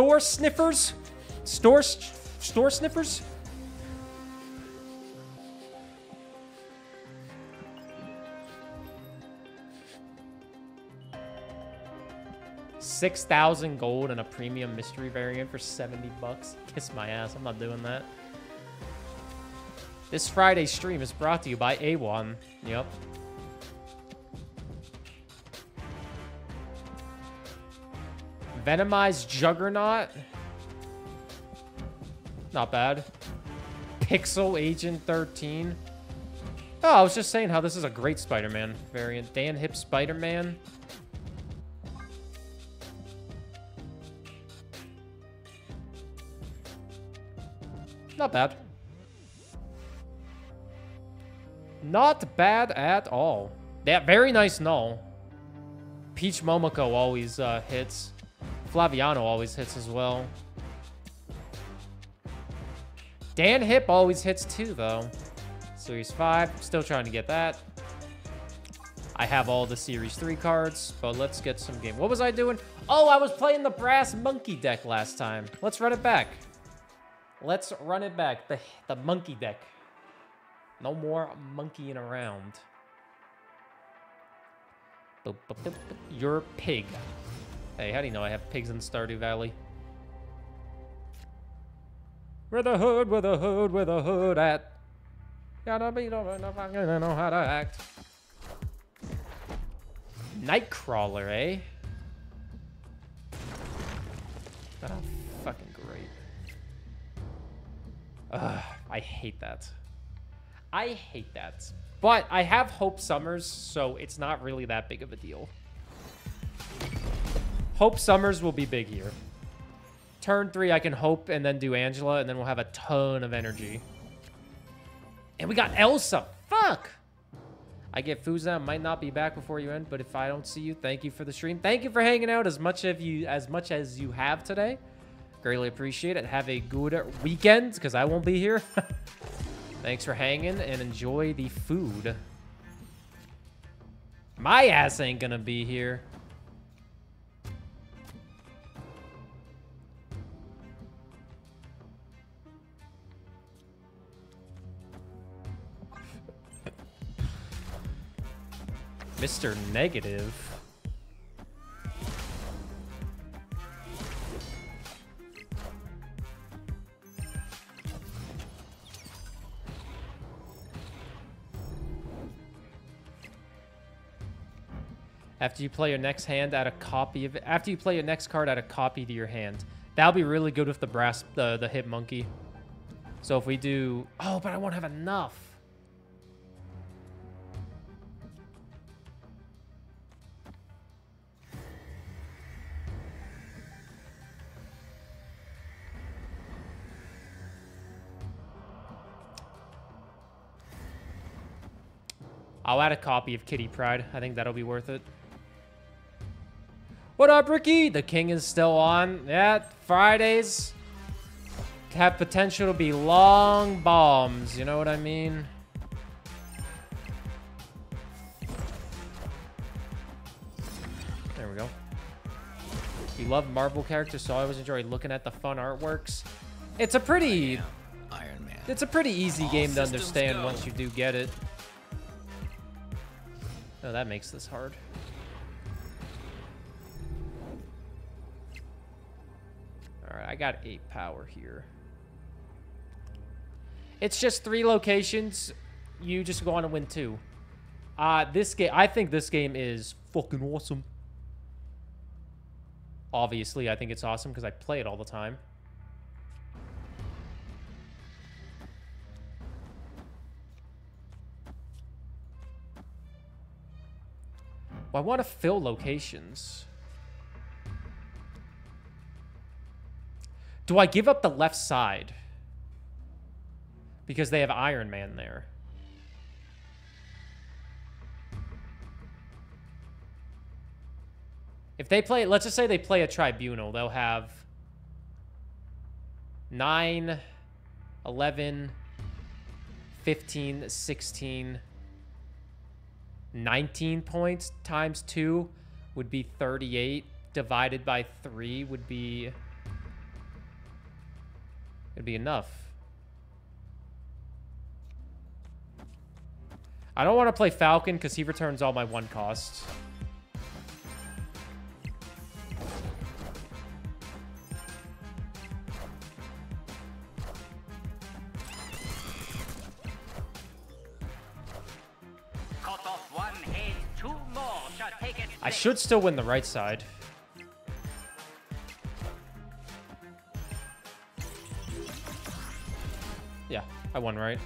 store sniffers? Store sniffers? $6,000 gold and a premium mystery variant for $70. Kiss my ass. I'm not doing that. This Friday stream is brought to you by A1. Yep. Venomized Juggernaut. Not bad. Pixel Agent 13. Oh, I was just saying how this is a great Spider-Man variant. Dan Hipp Spider-Man. Not bad. Not bad at all. Yeah, very nice null. Peach Momoko always hits. Flaviano always hits as well. Dan Hipp always hits too, though. Series 5. Still trying to get that. I have all the Series 3 cards, but let's get some game. What was I doing? Oh, I was playing the Brass Monkey deck last time. Let's run it back. Let's run it back. The monkey deck. No more monkeying around. Boop, boop, boop, boop. You're a pig. Hey, how do you know I have pigs in Stardew Valley? Where the hood at? Gotta be, I'm gonna know how to act. Nightcrawler, eh? Oh, fucking great. Ugh, I hate that. I hate that. But I have Hope Summers, so it's not really that big of a deal. Hope Summers will be big here. Turn 3, I can hope and then do Angela, and then we'll have a ton of energy. And we got Elsa. Fuck! I get Fuza. Might not be back before you end, but if I don't see you, thank you for the stream. Thank you for hanging out as much as you have today. Greatly appreciate it. Have a good weekend, because I won't be here. Thanks for hanging, and enjoy the food. My ass ain't gonna be here. Mr. Negative. After you play your next hand, add a copy of it. After you play your next card, add a copy to your hand. That'll be really good with the brass, the hip monkey. So if we do, oh, but I won't have enough. I'll add a copy of Kitty Pryde. I think that'll be worth it. What up, Ricky? The king is still on. Yeah, Fridays have potential to be long bombs. You know what I mean? There we go. You love Marvel characters, so I always enjoy looking at the fun artworks. It's a pretty... Iron Man. It's a pretty easy game to understand once you do get it. Oh, that makes this hard. All right, I got 8 power here. It's just 3 locations. You just go on and win 2. This game, I think this game is fucking awesome. Obviously, I think it's awesome because I play it all the time. Well, I want to fill locations. Do I give up the left side? Because they have Iron Man there. If they play, let's just say they play a Tribunal, they'll have 9, 11, 15, 16... 19 points times 2 would be 38, divided by 3 would be It'd be enough. I don't want to play Falcon because he returns all my one costs. I should still win the right side. Yeah, I won right.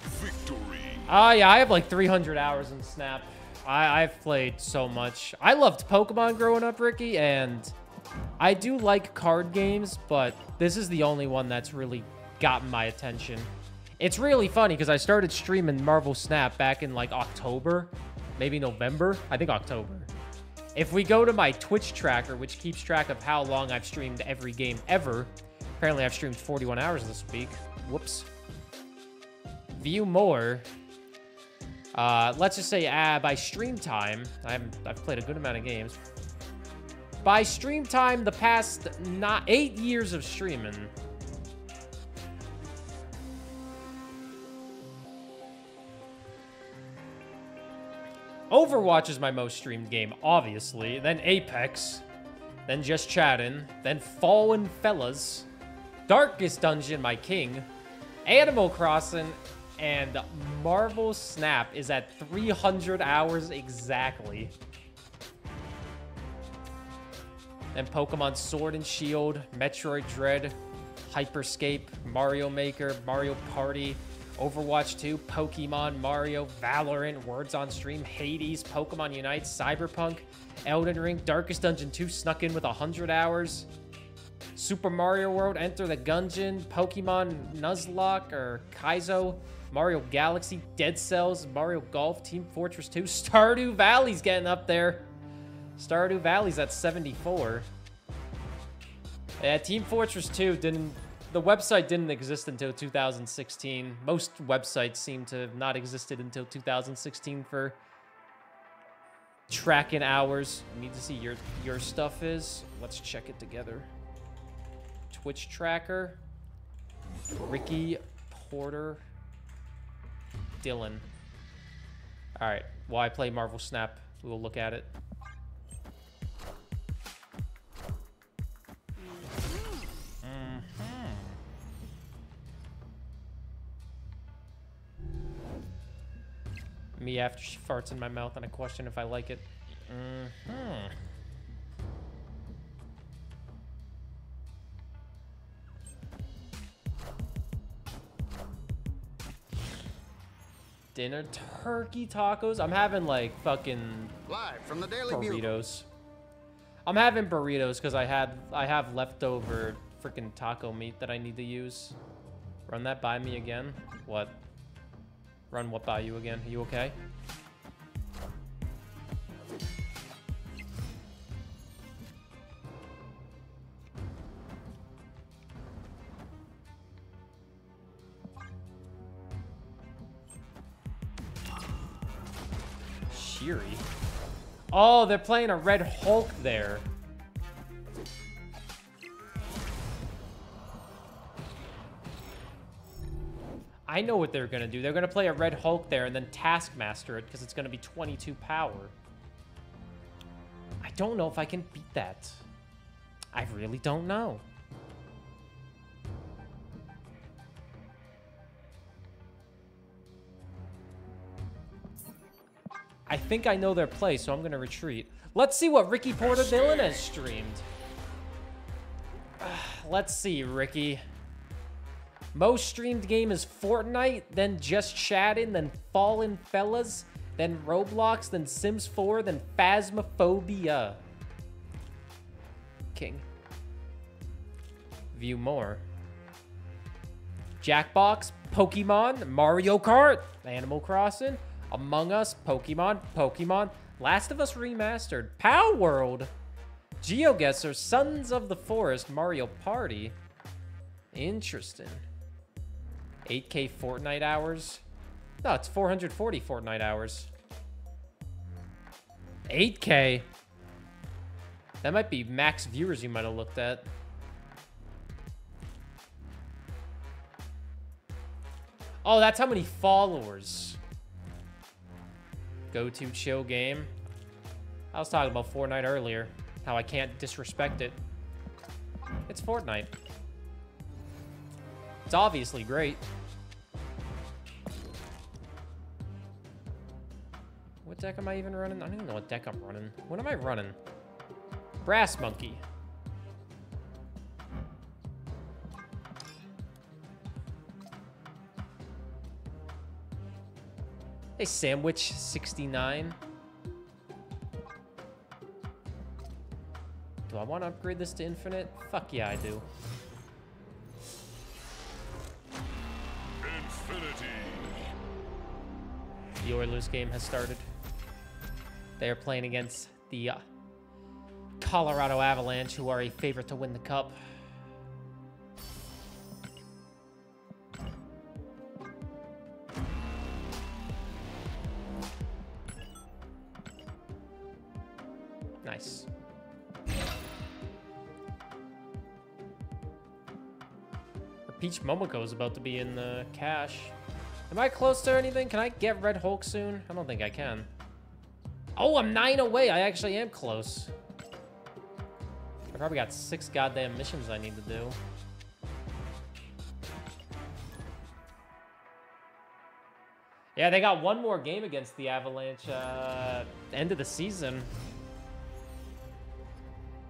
Victory. Ah, yeah, I have like 300 hours in Snap. I've played so much. I loved Pokemon growing up, Ricky, and I do like card games, but this is the only one that's really gotten my attention. It's really funny because I started streaming Marvel Snap back in like October, maybe November. I think October. If we go to my Twitch tracker, which keeps track of how long I've streamed every game ever, apparently I've streamed 41 hours this week. Whoops. View more. Let's just say by stream time, I've played a good amount of games. By stream time, the past 8 years of streaming. Overwatch is my most streamed game, obviously. Then Apex. Then Just Chatting. Then Fallen Fellas. Darkest Dungeon, my king. Animal Crossing. And Marvel Snap is at 300 hours exactly. Then Pokemon Sword and Shield. Metroid Dread. Hyperscape. Mario Maker. Mario Party. Overwatch 2, Pokemon, Mario, Valorant, Words on Stream, Hades, Pokemon Unite, Cyberpunk, Elden Ring, Darkest Dungeon 2 snuck in with 100 hours, Super Mario World, Enter the Gungeon, Pokemon Nuzlocke or Kaizo, Mario Galaxy, Dead Cells, Mario Golf, Team Fortress 2, Stardew Valley's getting up there. Stardew Valley's at 74. Yeah, Team Fortress 2 didn't... The website didn't exist until 2016. Most websites seem to have not existed until 2016 for tracking hours. I need to see your stuff is. Let's check it together. Twitch tracker. Ricky Porter. Dylan. All right. While I play Marvel Snap, we will look at it. Me after she farts in my mouth and I question if I like it. Mm-hmm. Dinner turkey tacos. I'm having like fucking live from the Daily burritos. I'm having burritos because I have leftover freaking taco meat that I need to use. Run that by me again. What? Run what by you again? Are you okay? Shiri. Oh, they're playing a Red Hulk there. I know what they're going to do. They're going to play a Red Hulk there and then Taskmaster it because it's going to be 22 power. I don't know if I can beat that. I really don't know. I think I know their play, so I'm going to retreat. Let's see what Ricky Porter Dillon has streamed. Let's see, Ricky. Most streamed game is Fortnite, then Just Chatting, then Fallen Fellas, then Roblox, then Sims 4, then Phasmophobia. King. View more. Jackbox, Pokemon, Mario Kart, Animal Crossing, Among Us, Pokemon, Last of Us Remastered, Pow World, GeoGuessr, Sons of the Forest, Mario Party. Interesting. 8K Fortnite hours? No, it's 440 Fortnite hours. 8K? That might be max viewers you might have looked at. Oh, that's how many followers. Go to chill game. I was talking about Fortnite earlier. How I can't disrespect it. It's Fortnite. It's obviously great. What deck am I even running? I don't even know what deck I'm running. What am I running? Brass Monkey. Hey, Sandwich 69. Do I want to upgrade this to infinite? Fuck yeah, I do. Infinity. The Oilers game has started. They are playing against the Colorado Avalanche, who are a favorite to win the cup. Nice. Peach Momoko is about to be in the cash. Am I close to anything? Can I get Red Hulk soon? I don't think I can. Oh, I'm 9 away. I actually am close. I probably got 6 goddamn missions I need to do. Yeah, they got one more game against the Avalanche, end of the season.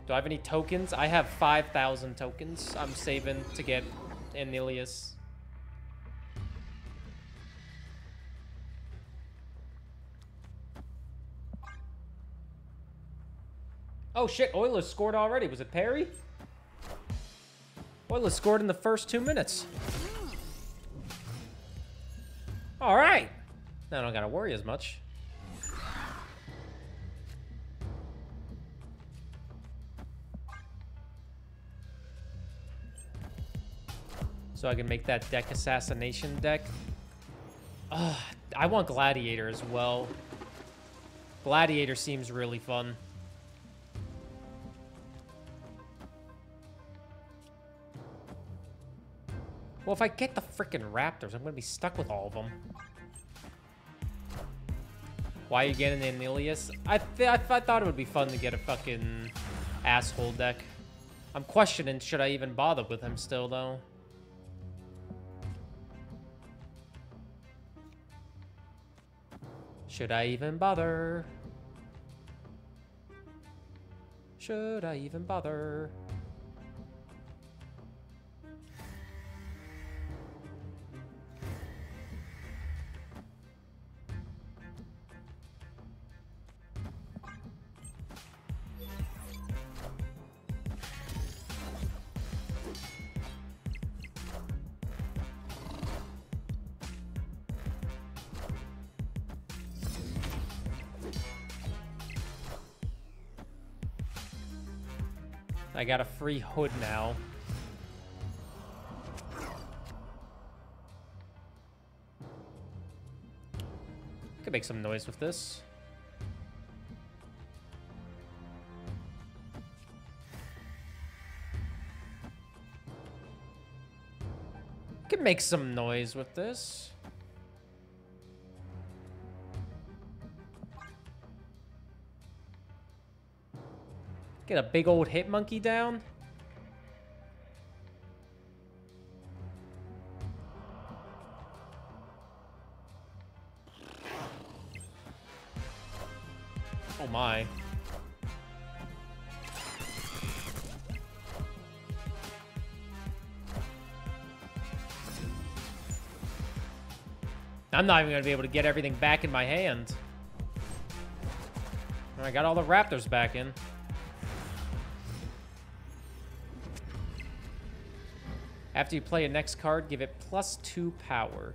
Do I have any tokens? I have 5,000 tokens I'm saving to get Anilius. Oh shit, Oilers scored already. Was it Perry? Oilers scored in the first 2 minutes. All right. Now I don't gotta worry as much. So I can make that deck assassination deck. Ugh, I want Gladiator as well. Gladiator seems really fun. Well, if I get the frickin' Raptors, I'm gonna be stuck with all of them. Why are you getting an Anilius? I thought it would be fun to get a fucking asshole deck. I'm questioning, should I even bother with him still, though? Should I even bother? Should I even bother? I got a free hood now. Could make some noise with this. Could make some noise with this. Get a big old hit monkey down. Oh my. I'm not even gonna be able to get everything back in my hand. I got all the Raptors back in. After you play a next card, give it +2 power.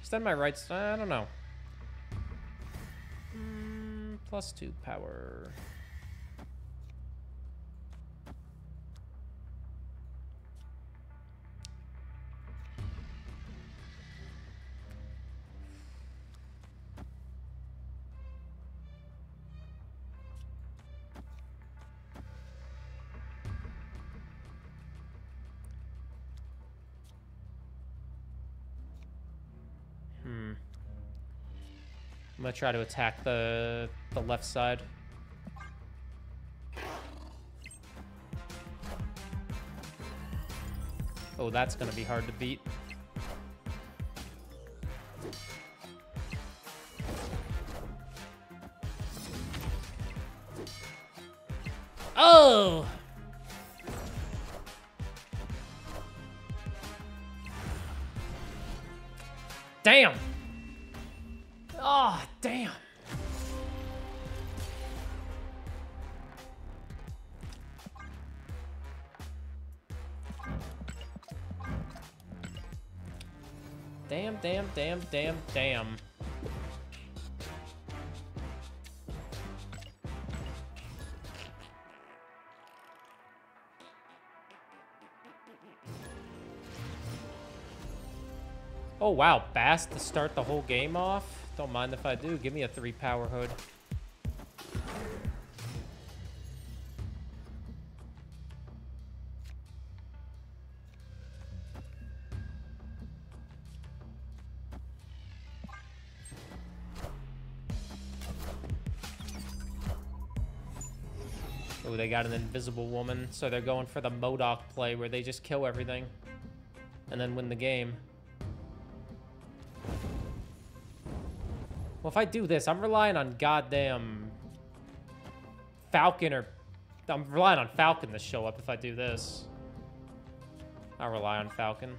Extend my rights. I don't know. +2 power. I'm gonna try to attack the left side. Oh, that's gonna be hard to beat. Oh! Damn! Oh, damn! Damn, damn, damn, damn, damn. Oh wow, Bass to start the whole game off? Don't mind if I do. Give me a 3-power hood. Oh, they got an invisible woman, so they're going for the MODOK play where they just kill everything and then win the game. Well, if I do this, I'm relying on goddamn Falcon, or I'm relying on Falcon to show up if I do this. I rely on Falcon.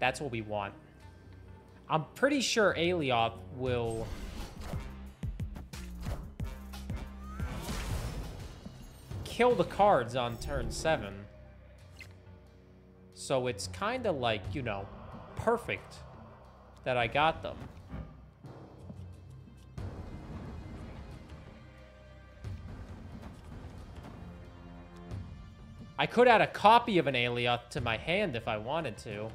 That's what we want. I'm pretty sure Alioth will... kill the cards on turn 7. So it's kind of like, you know, perfect that I got them. I could add a copy of an Alioth to my hand if I wanted to.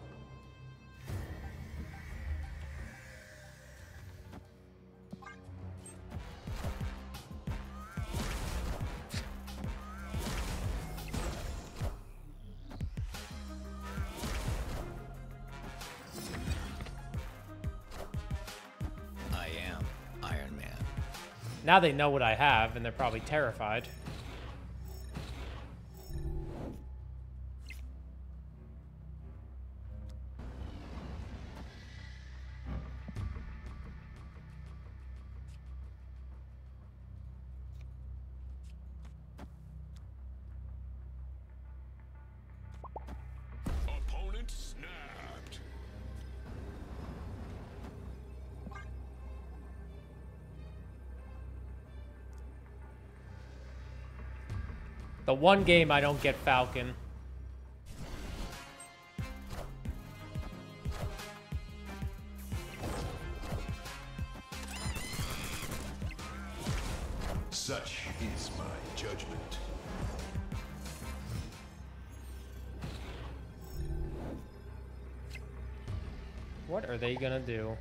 Now they know what I have, and they're probably terrified. The one game I don't get Falcon. Such is my judgment. What are they gonna do?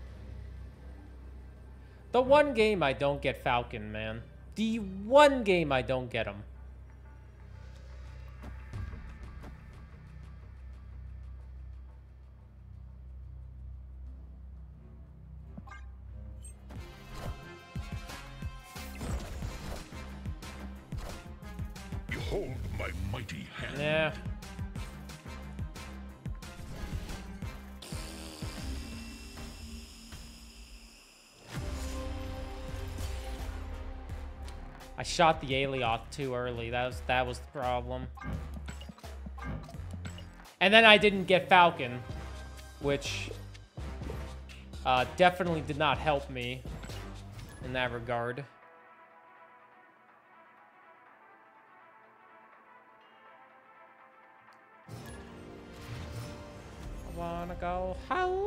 The one game I don't get Falcon, man. The one game I don't get him. Shot the Alioth too early. That was the problem. And then I didn't get Falcon, which definitely did not help me in that regard. I wanna go how.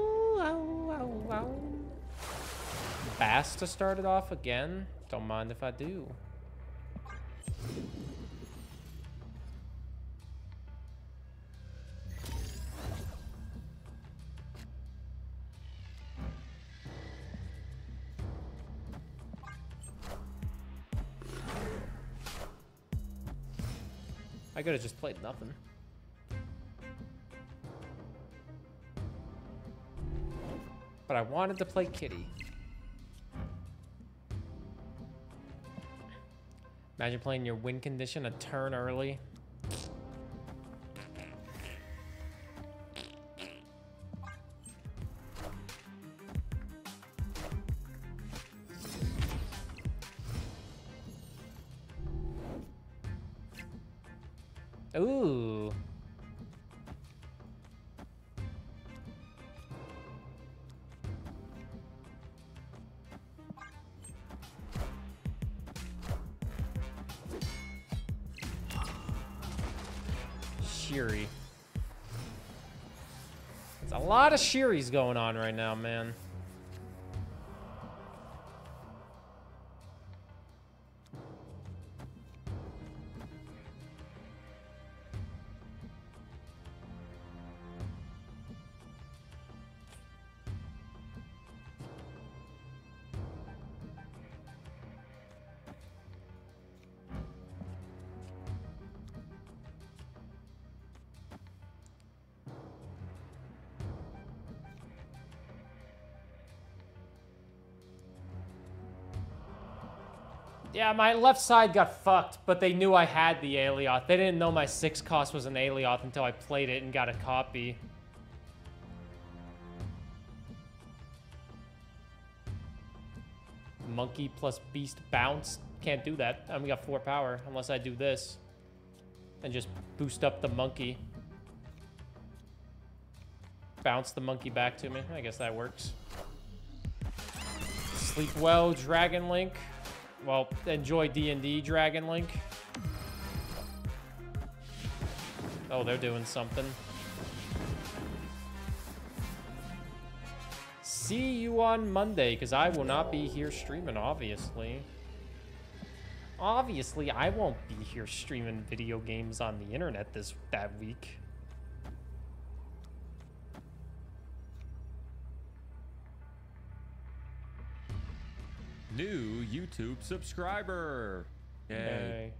Bass to start it off again. Don't mind if I do. I could have just played nothing. But I wanted to play Kitty. Imagine playing your win condition a turn early. Ooh. Shiri. There's a lot of Shiris going on right now, man. Yeah, my left side got fucked, but they knew I had the Alioth. They didn't know my 6-cost was an Alioth until I played it and got a copy. Monkey plus Beast bounce. Can't do that. I only got 4 power unless I do this. And just boost up the monkey. Bounce the monkey back to me. I guess that works. Sleep well, Dragon Link. Well, enjoy D&D, Dragon Link. Oh, they're doing something. See you on Monday, because I will not be here streaming, obviously. Obviously, I won't be here streaming video games on the internet that week. New YouTube subscriber. Yay.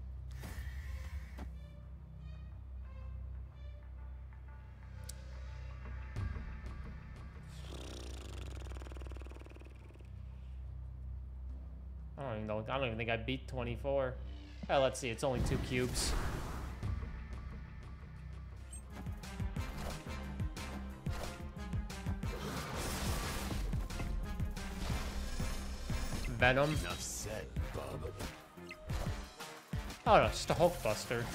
I don't even know. I don't even think I beat 24. Oh, let's see. It's only 2 cubes. Venom. Enough said, Bob. Oh no, just a Hulk Buster.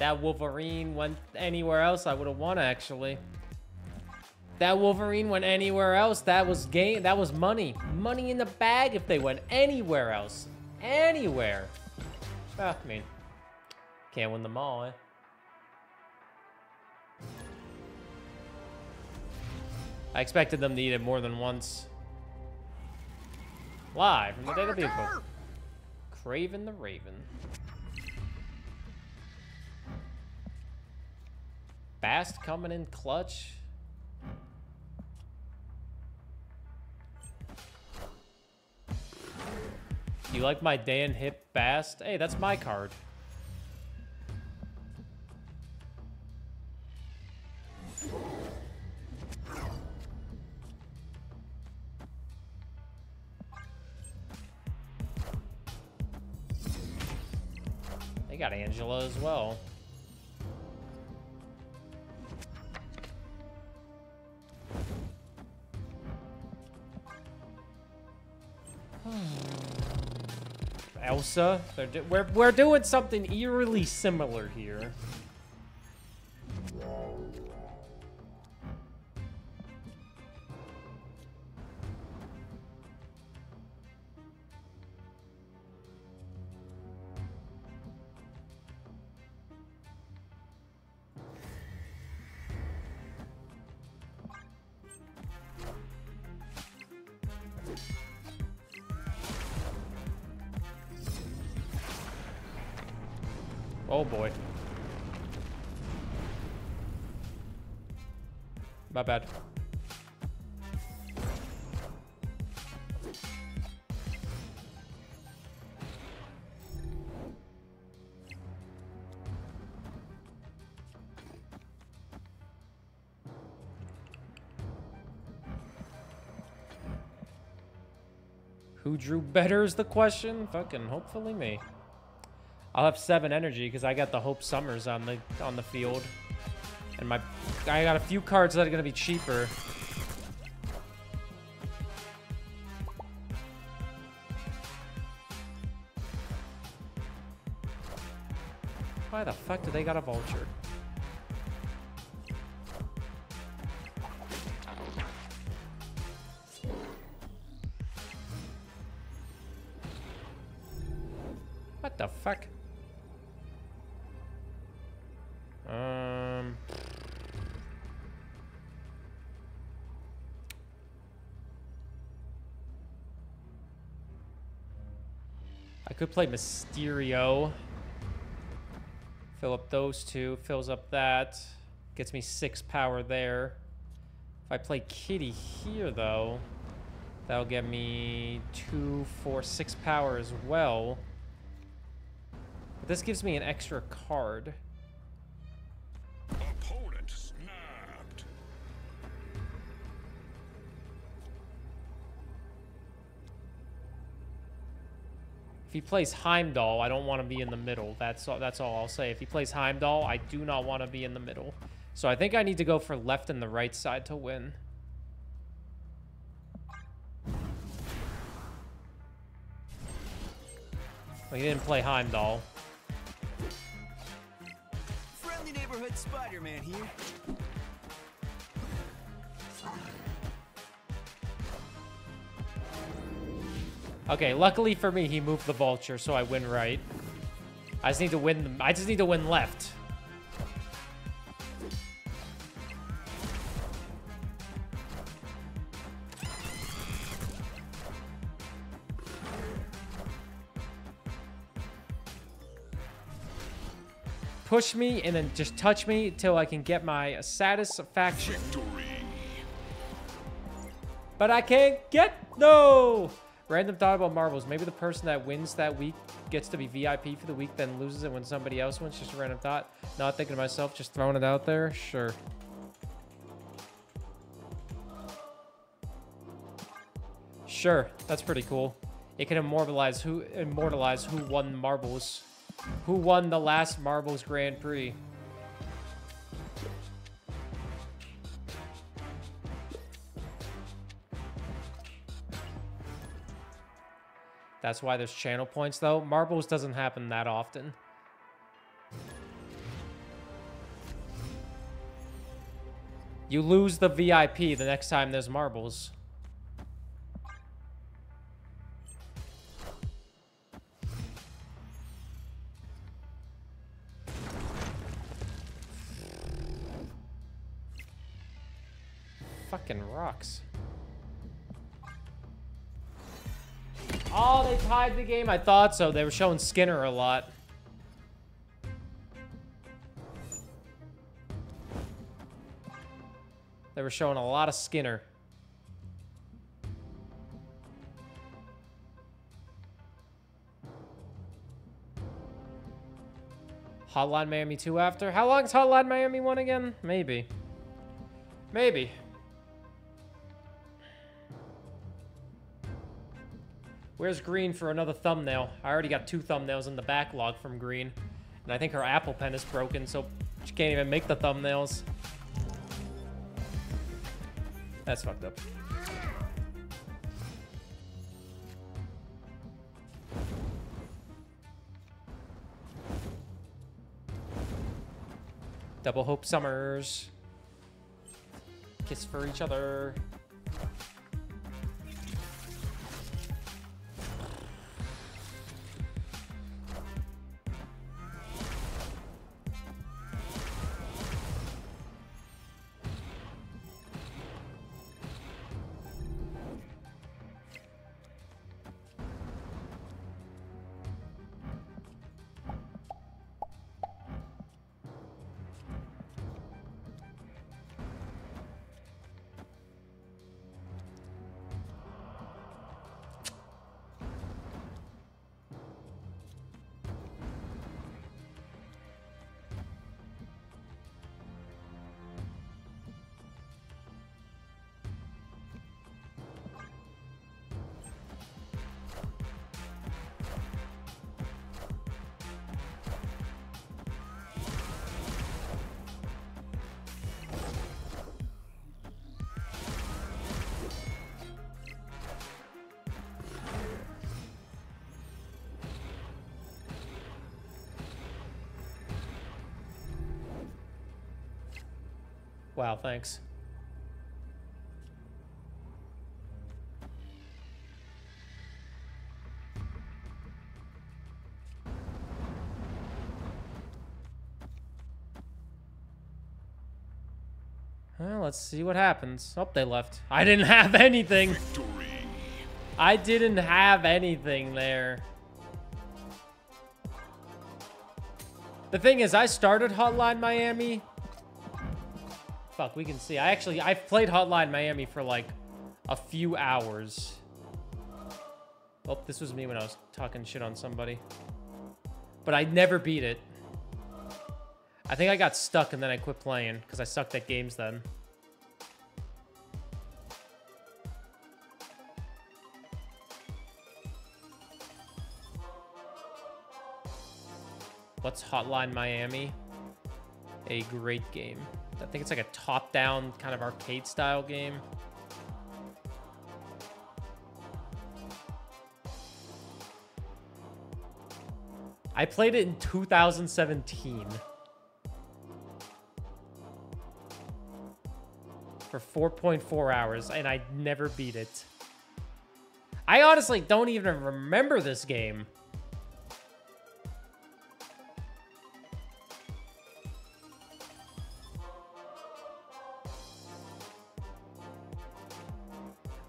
That Wolverine went anywhere else, I would have won, actually. That Wolverine went anywhere else. That was game. That was money. Money in the bag if they went anywhere else. Anywhere. Well, I mean, can't win them all, eh? I expected them to eat it more than once. Live from the Dead of People. Craven the Raven. Fast coming in clutch. You like my Dan Hipp Bast? Hey, that's my card. They got Angela as well. Elsa, we're doing something eerily similar here. Oh boy. My bad. Who drew better is the question? Fucking hopefully me. I'll have 7 energy because I got the Hope Summers on the field. And I got a few cards that are gonna be cheaper. Why the fuck do they got a vulture? What the fuck? I could play Mysterio. Fill up those two. Fills up that. Gets me 6 power there. If I play Kitty here, though, that'll get me 2, 4, 6 power as well. But this gives me an extra card. Opponent snapped. If he plays Heimdall, I don't want to be in the middle. That's all I'll say. If he plays Heimdall, I do not want to be in the middle. So I think I need to go for left and the right side to win. Well, he didn't play Heimdall. Spider-Man here. Okay, luckily for me, he moved the vulture, so I win right. I just need to win. I just need to win left. Push me and then just touch me till I can get my satisfaction. Victory. But I can't get no random thought about marbles. Maybe the person that wins that week gets to be VIP for the week, then loses it when somebody else wins. Just a random thought. Not thinking to myself, just throwing it out there. Sure. Sure, that's pretty cool. It can immortalize who won marbles. Who won the last Marbles Grand Prix? That's why there's channel points, though. Marbles doesn't happen that often. You lose the VIP the next time there's marbles. Fucking rocks. Oh, they tied the game. I thought so. They were showing Skinner a lot. They were showing a lot of Skinner. Hotline Miami 2 after. How long is Hotline Miami 1 again? Maybe. Maybe. Where's Green for another thumbnail? I already got 2 thumbnails in the backlog from Green. And I think her Apple Pen is broken, so she can't even make the thumbnails. That's fucked up. Double Hope Summers. Kiss for each other. Wow, thanks. Well, let's see what happens. Oh, they left. I didn't have anything. Victory. I didn't have anything there. The thing is, I started Hotline Miami. Fuck, we can see. I've played Hotline Miami for like a few hours. Oh, this was me when I was talking shit on somebody. But I never beat it. I think I got stuck and then I quit playing because I sucked at games then. What's Hotline Miami? A great game. I think it's like a top-down kind of arcade style game. I played it in 2017. For 4.4 hours, and I never beat it. I honestly don't even remember this game.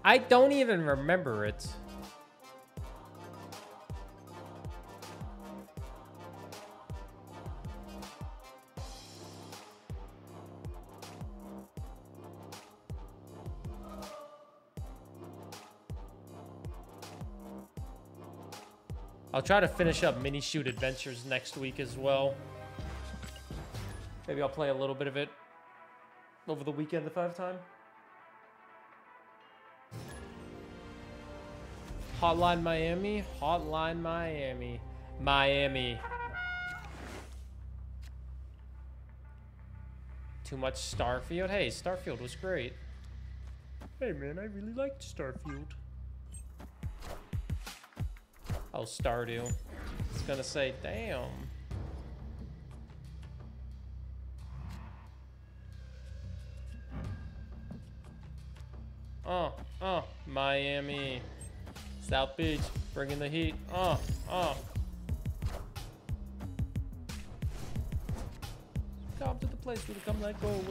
I don't even remember it. I'll try to finish up Mini Shoot Adventures next week as well. Maybe I'll play a little bit of it over the weekend if I have time. Hotline Miami, Hotline Miami, Miami. Too much Starfield? Hey, Starfield was great. Hey man, I really liked Starfield. Oh, Stardew. It's gonna say, damn. Oh, Miami. South Beach, bringing the heat. Oh. Come to the place where we come like gold.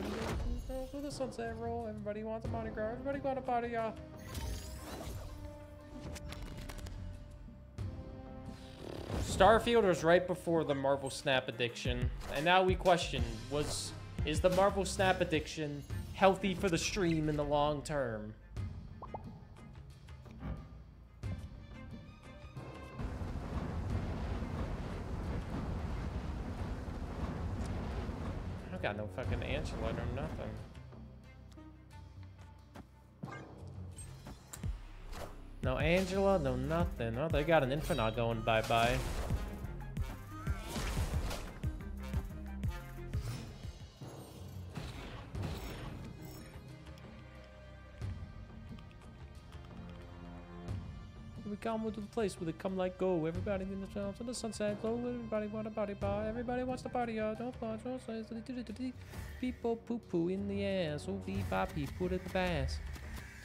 With the sunset roll. Everybody wants a Mardi Gras. Everybody going to party, y'all. Starfield was right before the Marvel Snap addiction, and now we question, is the Marvel Snap addiction healthy for the stream in the long term? I got no fucking Angela or nothing. No Angela, no nothing. Oh, they got an Infernaut going bye-bye. We come to the place where they come like go. Everybody in the towns and the sunset glow. Everybody want a party bar. Everybody wants to party. Don't punch. People poo-poo in the ass. Oh, bee-bop-pee, put it fast.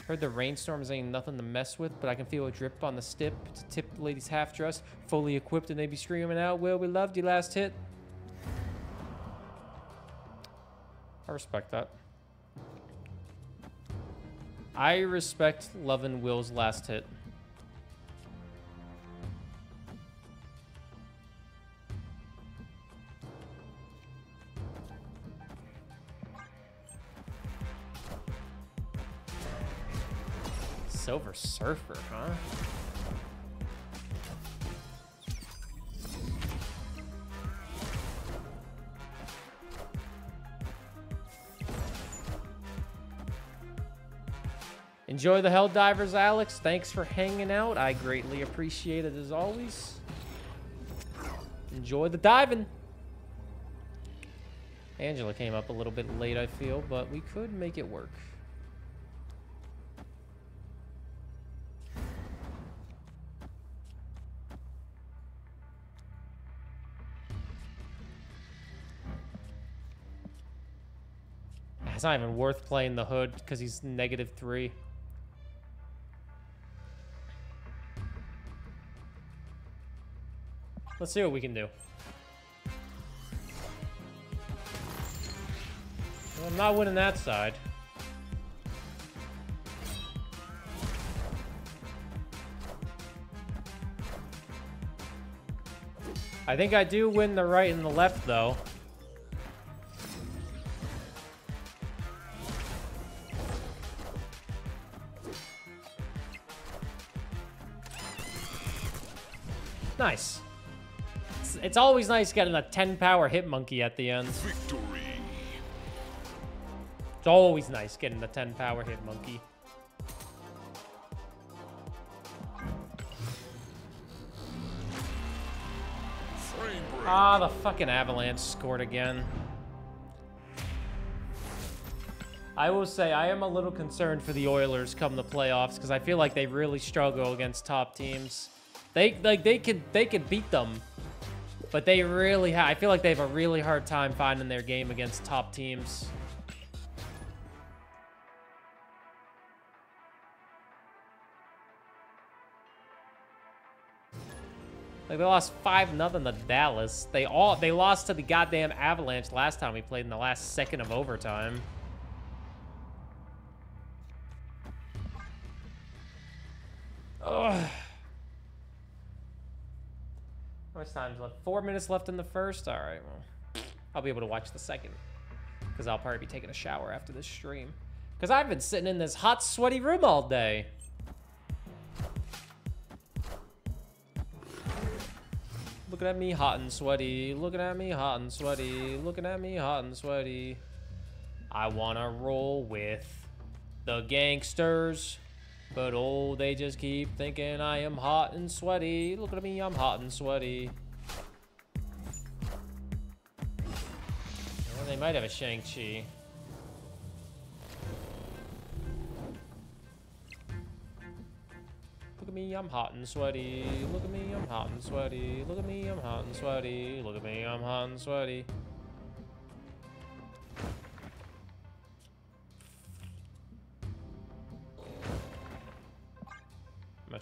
Heard the rainstorms ain't nothing to mess with, but I can feel a drip on the stip. It's a tip the lady's half dressed, fully equipped, and they be screaming out, "Well, we loved you last hit." I respect that. I respect Lovin' Will's last hit. Silver Surfer, huh? Enjoy the Helldivers, Alex. Thanks for hanging out. I greatly appreciate it as always. Enjoy the diving. Angela came up a little bit late, I feel, but we could make it work. It's not even worth playing the hood because he's -3. Let's see what we can do. Well, I'm not winning that side. I think I do win the right and the left, though. Nice. It's always nice getting a 10-power hit monkey at the end. Victory. It's always nice getting the 10-power hit monkey. Ah, the fucking Avalanche scored again. I will say I am a little concerned for the Oilers come the playoffs because I feel like they really struggle against top teams. They could beat them, but they really I feel like they have a really hard time finding their game against top teams. Like, they lost 5-0 to Dallas. They lost to the goddamn Avalanche last time we played in the last second of overtime. Ugh. How much time's left? 4 minutes left in the first? All right, well, I'll be able to watch the second because I'll probably be taking a shower after this stream because I've been sitting in this hot, sweaty room all day. Looking at me hot and sweaty, looking at me hot and sweaty, looking at me hot and sweaty. I wanna roll with the gangsters, but oh, they just keep thinking I am hot and sweaty. Look at me, I'm hot and sweaty. Well, they might have a Shang-Chi. Look at me, I'm hot and sweaty. Look at me, I'm hot and sweaty. Look at me, I'm hot and sweaty. Look at me, I'm hot and sweaty. I'm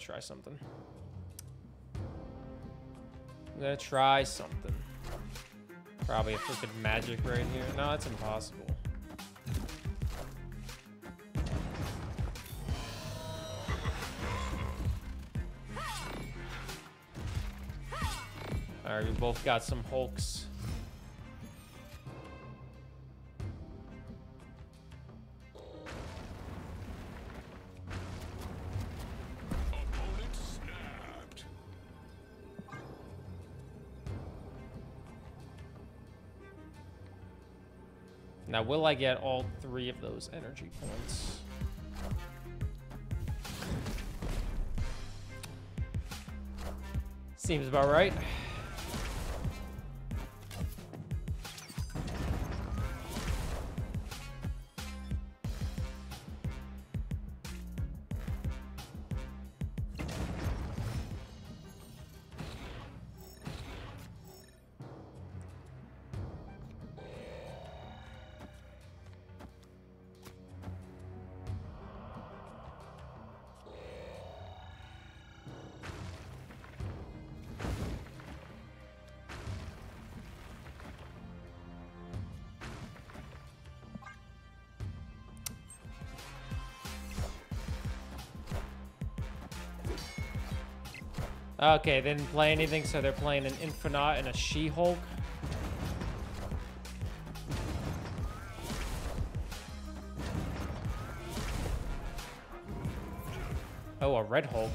gonna try something. Probably a freaking magic right here. No, it's impossible. All right, we both got some Hulks. Opponent snapped. Now, will I get all three of those energy points? Seems about right. Okay, they didn't play anything, so they're playing an Infinite and a She-Hulk. Oh, a Red Hulk.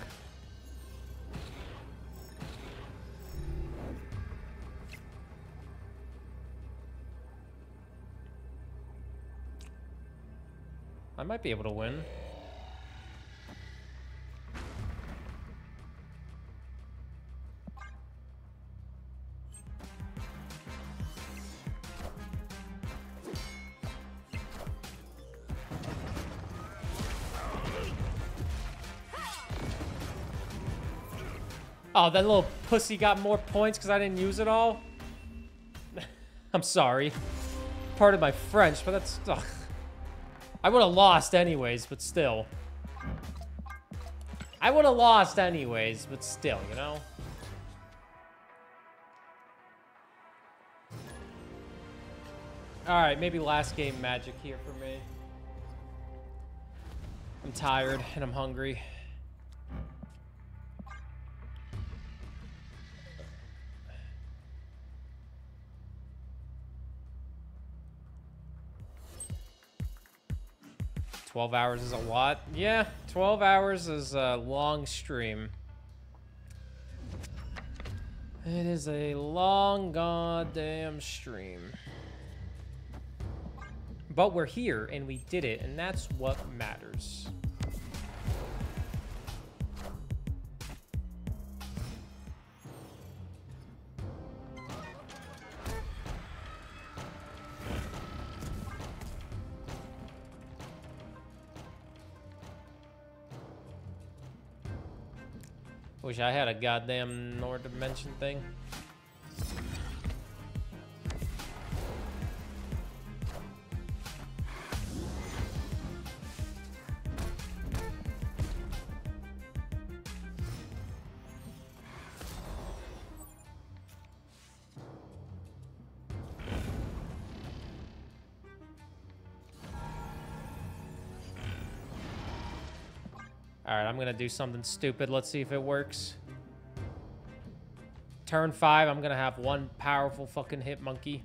I might be able to win. Oh, that little pussy got more points because I didn't use it all. I'm sorry. Pardon my French, but that's... Oh. I would have lost anyways, but still. I would have lost anyways, but still, you know? Alright, maybe last game magic here for me. I'm tired and I'm hungry. $12 is a lot. Yeah, 12 hours is a long stream. It is a long goddamn stream. But we're here, and we did it, and that's what matters. Wish I had a goddamn Nord Dimension thing. Alright, I'm gonna do something stupid. Let's see if it works. Turn 5, I'm gonna have one powerful fucking hit monkey.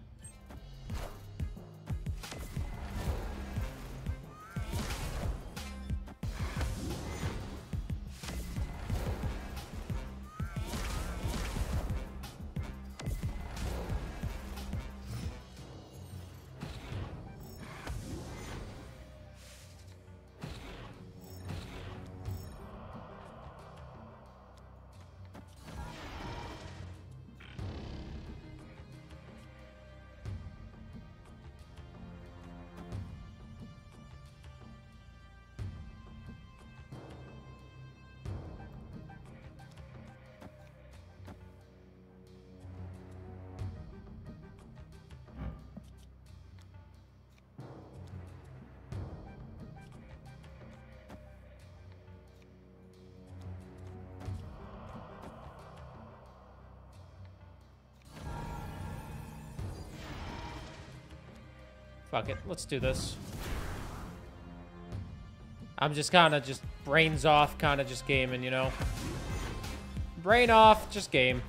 Fuck it, let's do this. I'm just kind of just brains off, kind of just gaming, you know? Brain off, just game.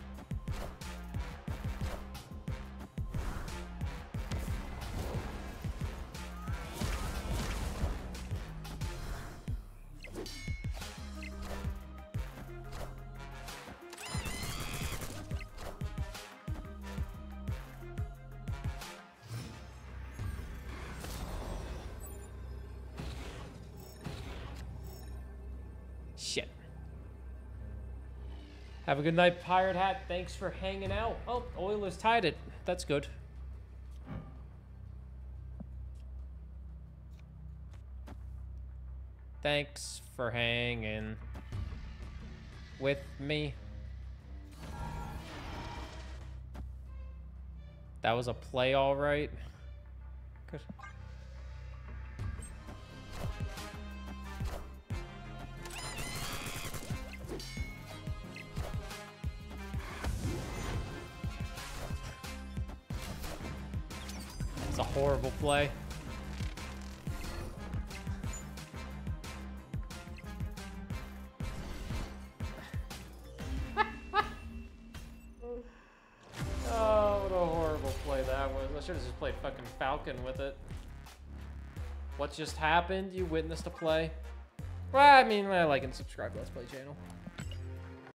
Have a good night, Pirate Hat. Thanks for hanging out. Oh, Oilers tied it. That's good. Thanks for hanging with me. That was a play, all right. Good. Horrible play. Oh, what a horrible play that was. I should have just played fucking Falcon with it. What just happened? You witnessed a play? Well, I mean, like and subscribe to Let's Play channel.